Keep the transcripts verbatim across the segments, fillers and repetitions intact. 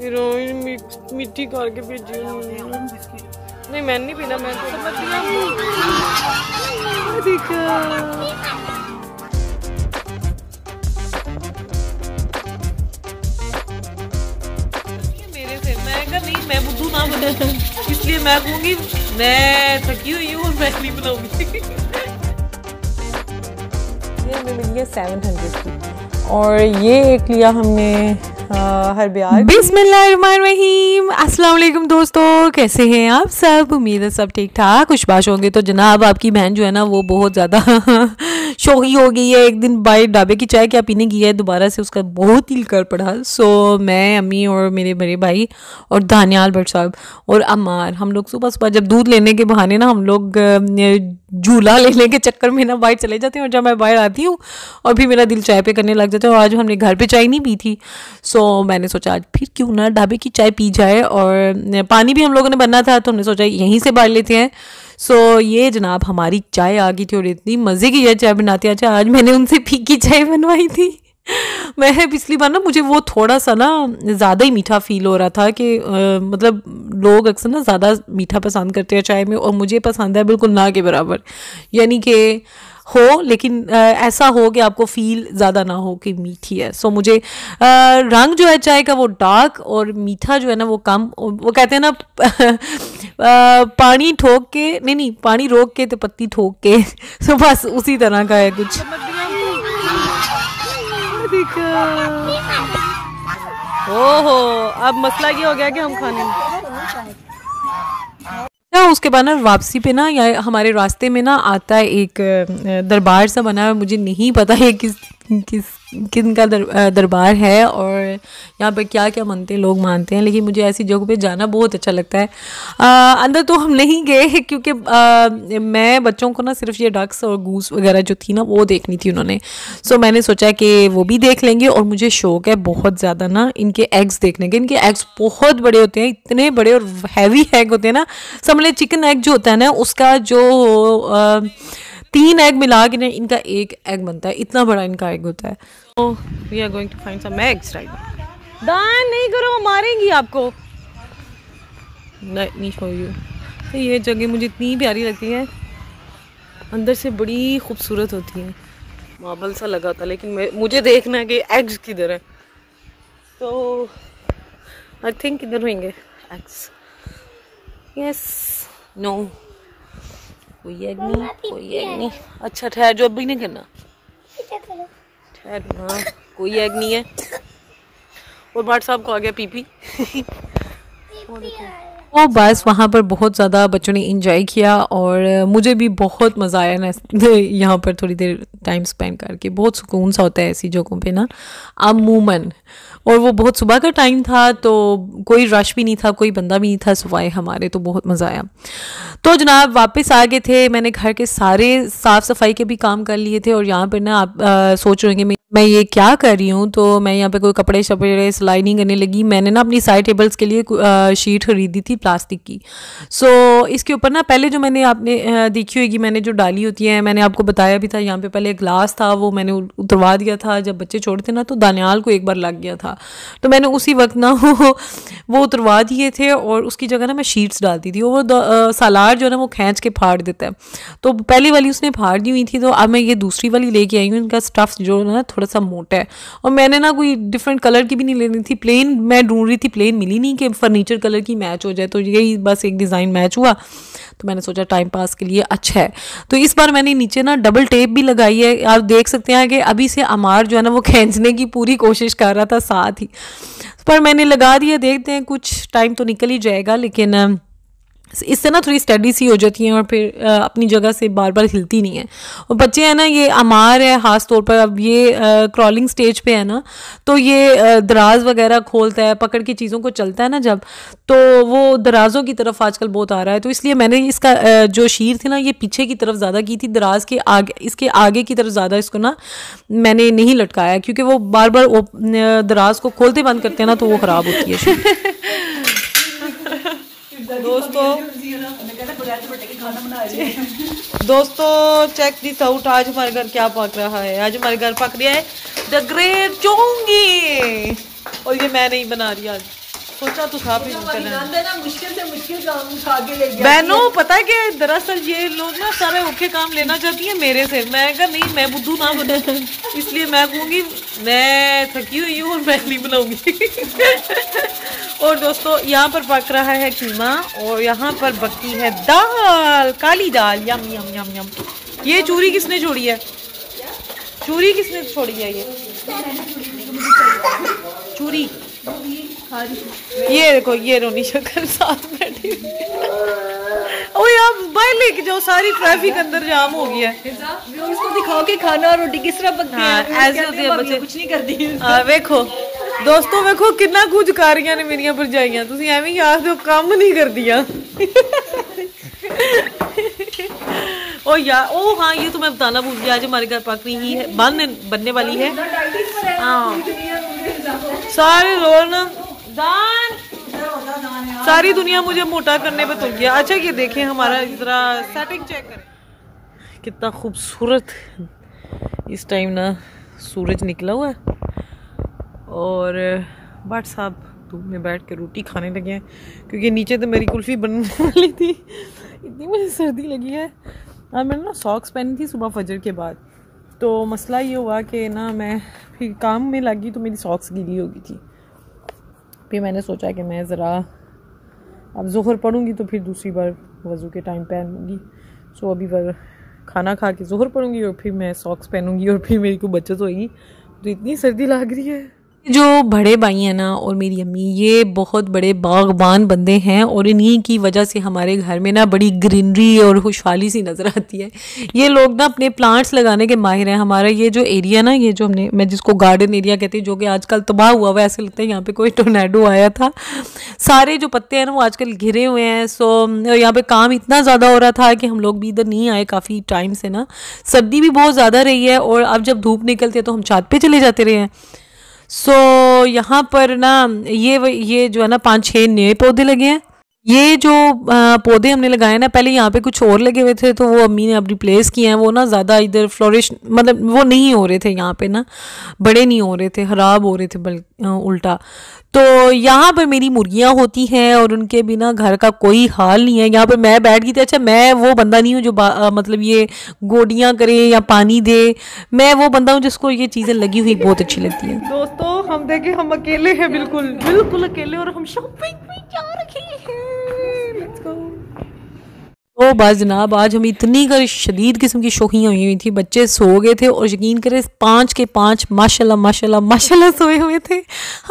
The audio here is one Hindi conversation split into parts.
हीरोइन मिट्टी करके भेजी नहीं, मैंने नहीं पीना, मैं तो मतलब नहीं, मैं बुद्धू ना बने इसलिए मैं कहूंगी मैं थकी हुई हूँ और मैं नहीं बनाऊंगी। ये मैंने लिया सात सौ की और ये एक लिया हमने हर बिहार। बिस्मिल्लाहिर्रहमानिर्रहीम, अस्सलाम वालेकुम दोस्तों, कैसे हैं आप सब? उम्मीद है सब ठीक ठाक खुशबाश होंगे। तो जनाब आपकी बहन जो है ना वो बहुत ज़्यादा शौकी हो गई है। एक दिन बाई ढाबे की चाय क्या पीने की है, दोबारा से उसका बहुत दिल कर पड़ा। सो मैं, अम्मी और मेरे बड़े भाई और दानियाल भट्ट साहब और अमार, हम लोग सुबह सुबह जब दूध लेने के बहाने ना हम लोग झूला लेने के चक्कर में ना बाहर चले जाते हैं, और जब मैं बाहर आती हूँ और भी मेरा दिल चाय पे करने लग जाता है। और आज हमने घर पे चाय नहीं पी थी, सो मैंने सोचा आज फिर क्यों ना ढाबे की चाय पी जाए। और पानी भी हम लोगों ने बनना था तो हमने सोचा यहीं से बाहर लेते हैं। सो so, ये जनाब हमारी चाय आ गई थी और इतनी मज़े की यह चाय बनाती है। अच्छा आज मैंने उनसे फीकी चाय बनवाई थी। मैं पिछली बार ना मुझे वो थोड़ा सा ना ज़्यादा ही मीठा फील हो रहा था कि आ, मतलब लोग अक्सर ना ज़्यादा मीठा पसंद करते हैं चाय में, और मुझे पसंद है बिल्कुल ना के बराबर, यानी कि हो लेकिन आ, ऐसा हो कि आपको फील ज़्यादा ना हो कि मीठी है। सो मुझे आ, रंग जो है चाय का वो डार्क और मीठा जो है ना वो कम। वो कहते हैं ना आ, पानी ठोक के नहीं नहीं पानी रोक के तो पत्ती ठोक के, सो बस उसी तरह का है कुछ। ओहो अब मसला ये हो गया कि हम खाने में उसके बाद ना वापसी पे ना या हमारे रास्ते में ना आता है एक दरबार सा बना है। मुझे नहीं पता है किस किस किन का दर, दरबार है और यहाँ पे क्या क्या मानते हैं लोग मानते हैं, लेकिन मुझे ऐसी जगह पे जाना बहुत अच्छा लगता है। आ, अंदर तो हम नहीं गए क्योंकि आ, मैं बच्चों को ना सिर्फ ये डक्स और गूस वगैरह जो थी ना वो देखनी थी उन्होंने। सो मैंने सोचा कि वो भी देख लेंगे, और मुझे शौक़ है बहुत ज़्यादा ना इनके एग्स देखने के। इनके एग्स बहुत बड़े होते हैं, इतने बड़े और हैवी एग होते हैं ना, समझ चिकन एग जो होता है ना उसका जो आ, तीन एग मिला के ना इनका एक एग बनता है, इतना बड़ा इनका एग होता है। तो we are going to find some eggs right now. दान नहीं करो, मारेंगी आपको। Let me show you. ये जगह मुझे इतनी प्यारी लगती है, अंदर से बड़ी खूबसूरत होती है। मार्बल सा लगा था लेकिन मुझे देखना है कि एग्स किधर है, तो आई थिंक किधर होंगे एग्स। यस नो कोई एग नहीं, कोई एग नहीं। अच्छा ठहर जो, अब भी नहीं करना, ठहर। हाँ कोई एग नहीं है। और भाट साहब को आ गया पीपी। वो बस वहाँ पर बहुत ज़्यादा बच्चों ने इंजॉय किया और मुझे भी बहुत मज़ा आया ना यहाँ पर थोड़ी देर टाइम स्पेंड करके। बहुत सुकून सा होता है ऐसी जगहों पे ना अमूमन। और वो बहुत सुबह का टाइम था तो कोई रश भी नहीं था, कोई बंदा भी नहीं था सवाए हमारे, तो बहुत मज़ा आया। तो जनाब वापस आ गए थे, मैंने घर के सारे साफ़ सफाई के भी काम कर लिए थे। और यहाँ पर ना आप आ, सोच रहे होंगे मैं ये क्या कर रही हूँ, तो मैं यहाँ पे कोई कपड़े शपड़े सिलाई नहीं करने लगी। मैंने ना अपनी साइड टेबल्स के लिए शीट खरीदी थी प्लास्टिक की। सो इसके ऊपर ना पहले जो मैंने आपने देखी होगी मैंने जो डाली होती है, मैंने आपको बताया भी था यहाँ पे पहले ग्लास था वो मैंने उतरवा दिया था। जब बच्चे छोड़ते ना तो दानियाल को एक बार लग गया था, तो मैंने उसी वक्त ना वो उतरवा दिए थे और उसकी जगह ना मैं शीट्स डालती थी। और वो सालार जो है ना वो खींच के फाड़ देता है, तो पहली वाली उसने फाड़ दी हुई थी, तो अब मैं ये दूसरी वाली लेके आई हूँ। इनका स्टफ़ जो है ना थोड़ा सा मोटा है, और मैंने ना कोई डिफरेंट कलर की भी नहीं लेनी थी, प्लेन मैं ढूंढ रही थी, प्लेन मिली नहीं कि फर्नीचर कलर की मैच हो जाए, तो यही बस एक डिज़ाइन मैच हुआ। तो मैंने सोचा टाइम पास के लिए अच्छा है। तो इस बार मैंने नीचे ना डबल टेप भी लगाई है, आप देख सकते हैं कि अभी से अमार जो है ना वो खींचने की पूरी कोशिश कर रहा था साथ ही, पर मैंने लगा दिया। देखते हैं कुछ टाइम तो निकल ही जाएगा, लेकिन इससे ना थोड़ी स्टडी सी हो जाती हैं और फिर आ, अपनी जगह से बार बार हिलती नहीं है। और बच्चे हैं ना ये अमार है ख़ास तौर पर, अब ये क्रॉलिंग स्टेज पे है ना, तो ये आ, दराज वगैरह खोलता है, पकड़ के चीज़ों को चलता है ना जब, तो वो दराज़ों की तरफ आजकल बहुत आ रहा है। तो इसलिए मैंने इसका आ, जो शीट थी ना ये पीछे की तरफ ज़्यादा की थी, दराज के आगे, इसके आगे की तरफ ज़्यादा इसको ना मैंने नहीं लटकाया, क्योंकि वो बार बार वो दराज को खोलते बंद करते हैं ना तो वो ख़राब होती है। दोस्तों दोस्तों चेक दिस आउट, आज हमारे घर क्या पक रहा है। आज हमारे घर पक रहा है द ग्रेट चोंगी, और ये मैं नहीं बना रही आज, सोचा तो था मुश्किल से मुश्किल काम उठा के ले गया। बहनों पता है कि दरअसल ये लोग ना सारे औखे काम लेना चाहती हैं मेरे से। मैं कहा नहीं मैं बुद्धू ना बने, इसलिए मैं कहूँगी मैं थकी हुई हूँ और मैं नहीं बनाऊँगी। और दोस्तों यहाँ पर पक रहा है कीमा और यहाँ पर पकती है दाल, काली दाल। यम यम यम यम। ये चूरी किसने छोड़ी है? चूरी किसने छोड़ी है? ये चूरी ये देखो, ये रोनी शक्ल साथ बैठी। ओए आप बाहर लेके जाओ, सारी ट्रैफिक अंदर जाम हो गया है। इसको दिखाओ कि खाना और रोटी किस तरह पकती है। ऐसे होती है बच्चे, कुछ नहीं करती। हाँ देखो दोस्तों, देखो कितना कुछ कारियां ने मेरियां भरजाइयां, तुम एवं याद हो काम नहीं कर दिया। ओ यार ओ हाँ, ये तो मैं बताना भूल गया, आज हमारे घर पक रही है बन बनने वाली है। हाँ सारे रोना दान, सारी दुनिया मुझे मोटा करने पे तुल गया। अच्छा ये देखें हमारा जरा सेटिंग चेक करें, कितना खूबसूरत इस टाइम ना सूरज निकला हुआ है। और बाट साहब धूप में बैठ के रोटी खाने लगे हैं, क्योंकि नीचे तो मेरी कुल्फी बनने वाली थी, इतनी मुझे सर्दी लगी है। और मैंने ना सॉक्स पहनी थी सुबह फजर के बाद, तो मसला ये हुआ कि ना मैं फिर काम में लगी तो मेरी सॉक्स गीली हो गई थी। फिर मैंने सोचा कि मैं ज़रा अब ज़ोहर पढ़ूँगी तो फिर दूसरी बार वज़ू के टाइम पहनूँगी। सो अभी बार खाना खा के ज़ोहर पढ़ूँगी और फिर मैं सॉक्स पहनूँगी और फिर मेरी को बचत होगी। तो इतनी सर्दी लग रही है। जो बड़े भाई हैं ना और मेरी अम्मी, ये बहुत बड़े बागबान बंदे हैं और इन्हीं की वजह से हमारे घर में ना बड़ी ग्रीनरी और खुशहाली सी नज़र आती है। ये लोग ना अपने प्लांट्स लगाने के माहिर हैं। हमारा ये जो एरिया ना, ये जो हमने मैं जिसको गार्डन एरिया कहती हूँ, जो कि आजकल तबाह हुआ हुआ है, ऐसे लगता है यहाँ पे कोई टोर्नेडो आया था। सारे जो पत्ते हैं ना वो आजकल घिरे हुए हैं। सो यहाँ पर काम इतना ज़्यादा हो रहा था कि हम लोग भी इधर नहीं आए काफ़ी टाइम से ना। सर्दी भी बहुत ज़्यादा रही है और अब जब धूप निकलती है तो हम छत पर चले जाते रहे हैं। सो so, यहाँ पर ना ये ये जो है ना पाँच छः नए पौधे लगे हैं। ये जो पौधे हमने लगाए ना, पहले यहाँ पे कुछ और लगे हुए थे तो वो अम्मी ने अब रिप्लेस किए हैं। वो ना ज़्यादा इधर फ्लोरिश मतलब वो नहीं हो रहे थे, यहाँ पे ना बड़े नहीं हो रहे थे, ख़राब हो रहे थे बल उल्टा। तो यहाँ पर मेरी मुर्गियाँ होती हैं और उनके बिना घर का कोई हाल नहीं है। यहाँ पर मैं बैठ गई थी। अच्छा मैं वो बंदा नहीं हूँ जो आ, मतलब ये गोडियाँ करे या पानी दे। मैं वो बंदा हूँ जिसको ये चीज़ें लगी हुई बहुत अच्छी लगती हैं। दोस्तों हम देखें हम अकेले हैं, बिल्कुल बिल्कुल अकेले, और हम शॉपिंग भी जा रहे हैं। Let's go. तो बस जनाब आज हम इतनी कर शदीद किस्म की शौकियाँ हुई हुई थी। बच्चे सो गए थे और यकीन करें पाँच के पाँच माशाल्लाह माशाल्लाह माशाल्लाह सोए हुए थे।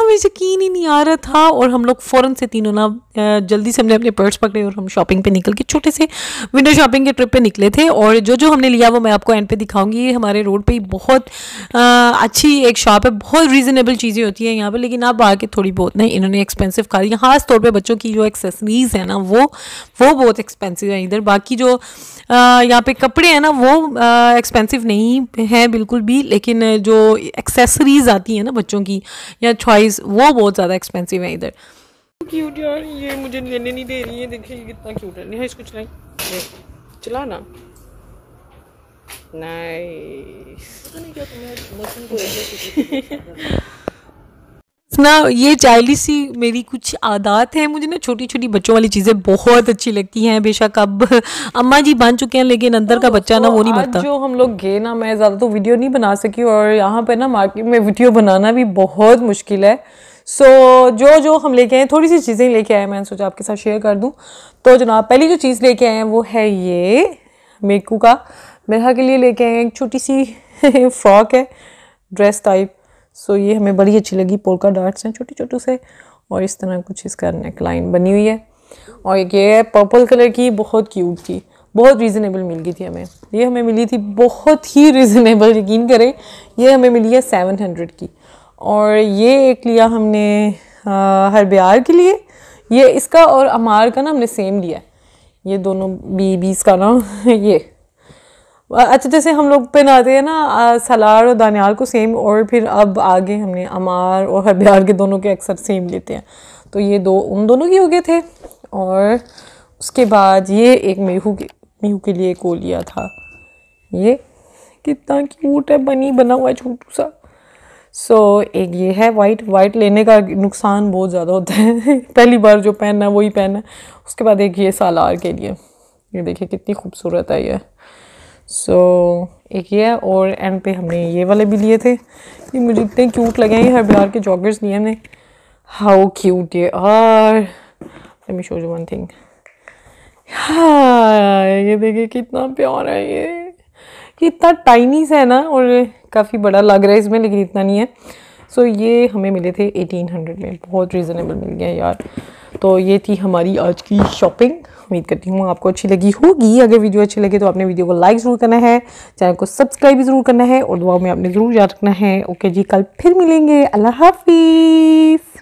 हमें यकीन ही नहीं आ रहा था और हम लोग फ़ौरन से तीनों ना जल्दी से हमने अपने पर्स पकड़े और हम शॉपिंग पे निकल के छोटे से विंडो शॉपिंग के ट्रिप पे निकले थे। और जो जो हमने लिया वो मैं आपको एंड पे दिखाऊँगी। हमारे रोड पर बहुत आ, अच्छी एक शॉप है, बहुत रीज़नेबल चीज़ें होती हैं यहाँ पर। लेकिन अब आके थोड़ी बहुत नहीं इन्होंने एक्सपेंसिव खा दी, खास तौर पर बच्चों की जो एक्सेसरीज़ है ना वो वो बहुत एक्सपेंसिव है। बाकी जो यहाँ पे कपड़े हैं ना वो एक्सपेंसिव नहीं है बिल्कुल भी, लेकिन जो एक्सेसरीज आती हैं ना बच्चों की या चॉइस वो बहुत ज़्यादा एक्सपेंसिव है इधर। क्यूट यार, ये मुझे लेने नहीं दे रही है। देखिए कितना क्यूट है। नहीं कुछ नहीं चला ना, नाइस ना। ये चाइल्डिश सी मेरी कुछ आदत है। मुझे ना छोटी छोटी बच्चों वाली चीज़ें बहुत अच्छी लगती हैं। बेशक अब अम्मा जी बन चुके हैं लेकिन अंदर का बच्चा ना वो नहीं बनता। जो हम लोग गए ना, मैं ज़्यादा तो वीडियो नहीं बना सकी और यहाँ पे ना मार्केट में वीडियो बनाना भी बहुत मुश्किल है। सो so, जो जो हम लेके आए थोड़ी सी चीज़ें लेके आए, मैंने सोचा आपके साथ शेयर कर दूँ। तो जनाब पहली जो चीज़ लेके आए हैं वो है ये मेकू का मेरा के लिए लेके आए हैं। एक छोटी सी फ्रॉक है, ड्रेस टाइप। सो so, ये हमें बड़ी अच्छी लगी। पोल्का डॉट्स हैं छोटे छोटे से और इस तरह कुछ इसका नेकलाइन बनी हुई है। और एक ये पर्पल कलर की बहुत क्यूट थी, बहुत रीज़नेबल मिल गई थी हमें। ये हमें मिली थी बहुत ही रीज़नेबल, यकीन करें। ये हमें मिली है सेवन हंड्रेड की। और ये एक लिया हमने हरब्यार के लिए, ये इसका और अमार का ना हमने सेम लिया। ये दोनों बीबीज़ का ना ये अच्छा, जैसे हम लोग पहनाते हैं ना सलार और दानियाल को सेम, और फिर अब आगे हमने अमार और हरब्यार के दोनों के अक्सर सेम लेते हैं। तो ये दो उन दोनों के हो गए थे। और उसके बाद ये एक मेहू के मेहू के लिए को लिया था। ये कितना क्यूट है, बनी बना हुआ है छोटू सा। सो so, एक ये है वाइट वाइट लेने का नुकसान बहुत ज़्यादा होता है पहली बार जो पहनना है वही पहनना है। उसके बाद एक ये सालार के लिए, ये देखिए कितनी खूबसूरत है ये। सो so, एक ये है और एंड पे हमने ये वाले भी लिए थे, ये मुझे इतने क्यूट लगे हैं। ये हरबियार के जॉगर्स लिए हमने, हाउ क्यूट ये are. Let me show you one thing, हाँ ये देखिए कितना प्यारा है ये। ये इतना टाइनी सा है ना और काफ़ी बड़ा लग रहा है इसमें, लेकिन इतना नहीं है। सो so, ये हमें मिले थे अठारह सौ में, बहुत रीज़नेबल मिल गया यार। तो ये थी हमारी आज की शॉपिंग, उम्मीद करती हूँ आपको अच्छी लगी होगी। अगर वीडियो अच्छी लगे तो आपने वीडियो को लाइक ज़रूर करना है, चैनल को सब्सक्राइब ज़रूर करना है और दुआ में आपने ज़रूर याद रखना है। ओके जी, कल फिर मिलेंगे, अल्लाह हाफिज़।